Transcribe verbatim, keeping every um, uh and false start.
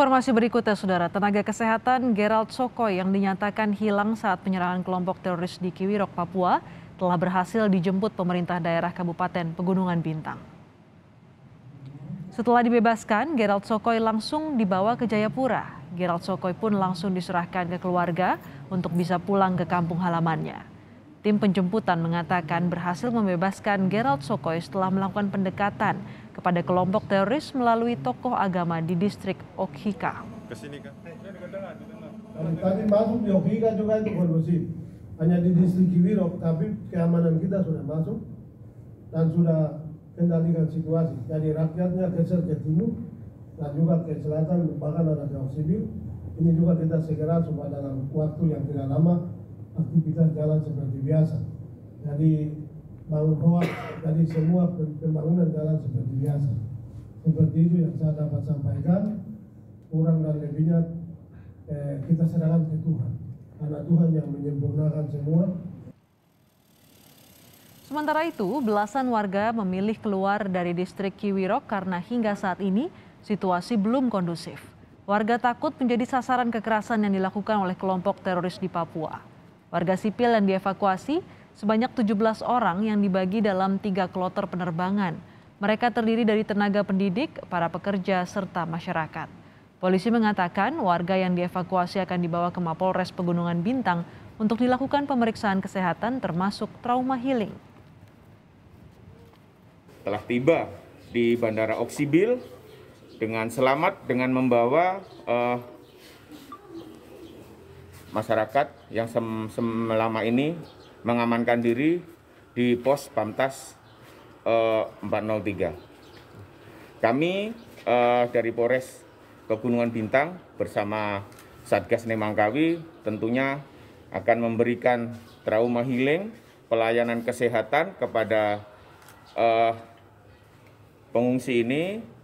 Informasi berikutnya, Saudara. Tenaga kesehatan Gerald Sokoy yang dinyatakan hilang saat penyerangan kelompok teroris di Kiwirok, Papua, telah berhasil dijemput pemerintah daerah Kabupaten Pegunungan Bintang. Setelah dibebaskan, Gerald Sokoy langsung dibawa ke Jayapura. Gerald Sokoy pun langsung diserahkan ke keluarga untuk bisa pulang ke kampung halamannya. Tim penjemputan mengatakan berhasil membebaskan Gerald Sokoy setelah melakukan pendekatan kepada kelompok teroris melalui tokoh agama di distrik Okhika. Kami masuk di Okhika juga itu kondusif, hanya di distrik Kiwirok, tapi keamanan kita sudah masuk dan sudah kendalikan situasi. Jadi rakyatnya geser ke timur dan juga ke selatan, bahkan ada di Oksibil. Ini juga kita segera supaya dalam waktu yang tidak lama aktivitas jalan seperti biasa. Jadi bangun hoak, jadi semua pembangunan jalan seperti biasa. Seperti itu yang saya dapat sampaikan, kurang dan lebihnya eh, kita serahkan ke Tuhan. Karena Tuhan yang menyempurnakan semua. Sementara itu, belasan warga memilih keluar dari distrik Kiwirok karena hingga saat ini situasi belum kondusif. Warga takut menjadi sasaran kekerasan yang dilakukan oleh kelompok teroris di Papua. Warga sipil yang dievakuasi sebanyak tujuh belas orang yang dibagi dalam tiga kloter penerbangan. Mereka terdiri dari tenaga pendidik, para pekerja, serta masyarakat. Polisi mengatakan warga yang dievakuasi akan dibawa ke Polres Pegunungan Bintang untuk dilakukan pemeriksaan kesehatan termasuk trauma healing. Telah tiba di Bandara Oksibil dengan selamat dengan membawa uh, masyarakat yang selama ini mengamankan diri di pos PAMTAS eh, empat nol tiga. Kami eh, dari Polres Pegunungan Bintang bersama Satgas Nemangkawi tentunya akan memberikan trauma healing, pelayanan kesehatan kepada eh, pengungsi ini.